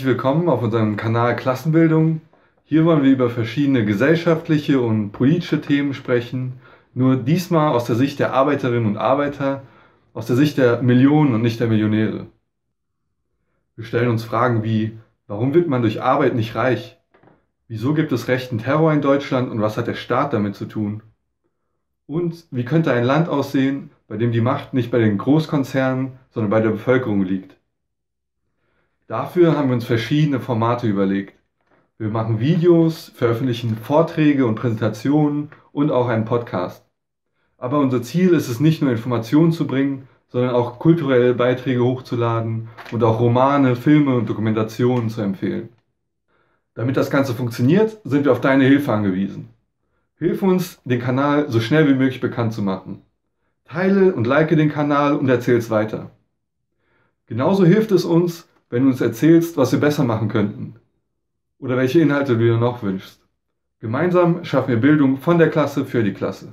herzlich willkommen auf unserem Kanal Klassenbildung. Hier wollen wir über verschiedene gesellschaftliche und politische Themen sprechen, nur diesmal aus der Sicht der Arbeiterinnen und Arbeiter, aus der Sicht der Millionen und nicht der Millionäre. Wir stellen uns Fragen wie, warum wird man durch Arbeit nicht reich? Wieso gibt es rechten Terror in Deutschland und was hat der Staat damit zu tun? Und wie könnte ein Land aussehen, bei dem die Macht nicht bei den Großkonzernen, sondern bei der Bevölkerung liegt? Dafür haben wir uns verschiedene Formate überlegt. Wir machen Videos, veröffentlichen Vorträge und Präsentationen und auch einen Podcast. Aber unser Ziel ist es nicht nur Informationen zu bringen, sondern auch kulturelle Beiträge hochzuladen und auch Romane, Filme und Dokumentationen zu empfehlen. Damit das Ganze funktioniert, sind wir auf deine Hilfe angewiesen. Hilf uns, den Kanal so schnell wie möglich bekannt zu machen. Teile und like den Kanal und erzähl's weiter. Genauso hilft es uns, wenn du uns erzählst, was wir besser machen könnten oder welche Inhalte du dir noch wünschst. Gemeinsam schaffen wir Bildung von der Klasse für die Klasse.